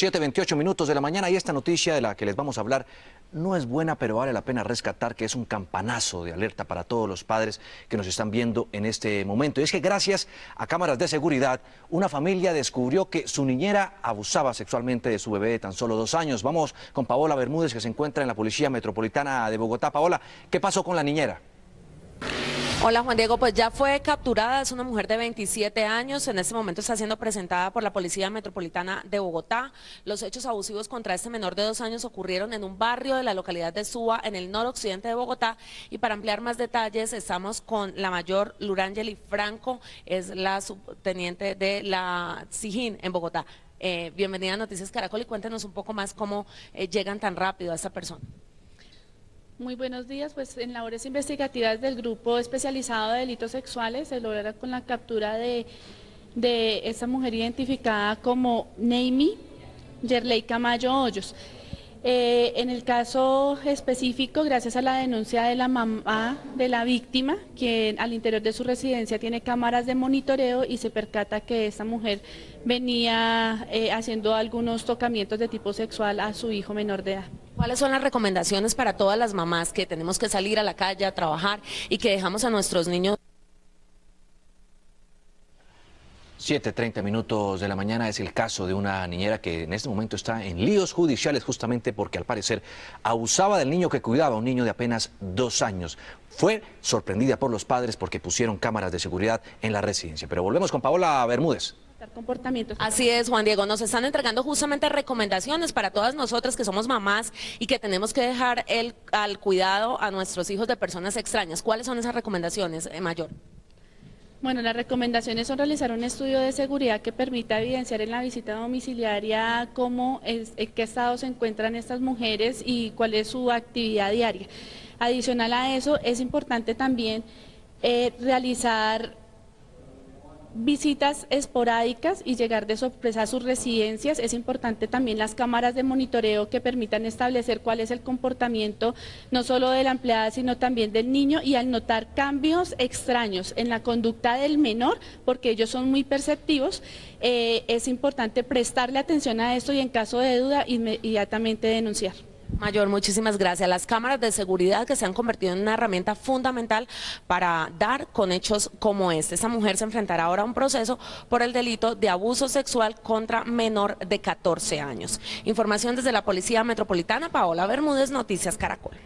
7:28 minutos de la mañana y esta noticia de la que les vamos a hablar no es buena, pero vale la pena rescatar que es un campanazo de alerta para todos los padres que nos están viendo en este momento. Y es que gracias a cámaras de seguridad, una familia descubrió que su niñera abusaba sexualmente de su bebé de tan solo 2 años. Vamos con Paola Bermúdez, que se encuentra en la Policía Metropolitana de Bogotá. Paola, ¿qué pasó con la niñera? Hola Juan Diego, pues ya fue capturada, es una mujer de 27 años, en este momento está siendo presentada por la Policía Metropolitana de Bogotá. Los hechos abusivos contra este menor de 2 años ocurrieron en un barrio de la localidad de Suba, en el noroccidente de Bogotá, y para ampliar más detalles estamos con la mayor Lurangeli Franco, es la subteniente de la Sigin en Bogotá. Bienvenida a Noticias Caracol y cuéntenos un poco más cómo llegan tan rápido a esta persona. Muy buenos días, pues en labores investigativas del Grupo Especializado de Delitos Sexuales se logra con la captura de esta mujer identificada como Naimy Yerley Camayo Hoyos. En el caso específico, gracias a la denuncia de la mamá de la víctima, quien al interior de su residencia tiene cámaras de monitoreo y se percata que esta mujer venía haciendo algunos tocamientos de tipo sexual a su hijo menor de edad. ¿Cuáles son las recomendaciones para todas las mamás que tenemos que salir a la calle a trabajar y que dejamos a nuestros niños? 7:30 minutos de la mañana. Es el caso de una niñera que en este momento está en líos judiciales justamente porque al parecer abusaba del niño que cuidaba, un niño de apenas 2 años. Fue sorprendida por los padres porque pusieron cámaras de seguridad en la residencia. Pero volvemos con Paola Bermúdez. Comportamientos. Así es, Juan Diego, nos están entregando justamente recomendaciones para todas nosotras que somos mamás y que tenemos que dejar al cuidado a nuestros hijos de personas extrañas. ¿Cuáles son esas recomendaciones, mayor? Bueno, las recomendaciones son realizar un estudio de seguridad que permita evidenciar en la visita domiciliaria cómo en qué estado se encuentran estas mujeres y cuál es su actividad diaria. Adicional a eso, es importante también realizar visitas esporádicas y llegar de sorpresa a sus residencias. Es importante también las cámaras de monitoreo que permitan establecer cuál es el comportamiento no solo de la empleada sino también del niño, y al notar cambios extraños en la conducta del menor, porque ellos son muy perceptivos, es importante prestarle atención a esto y en caso de duda inmediatamente denunciar. Mayor, muchísimas gracias. Las cámaras de seguridad que se han convertido en una herramienta fundamental para dar con hechos como este. Esta mujer se enfrentará ahora a un proceso por el delito de abuso sexual contra menor de 14 años. Información desde la Policía Metropolitana, Paola Bermúdez, Noticias Caracol.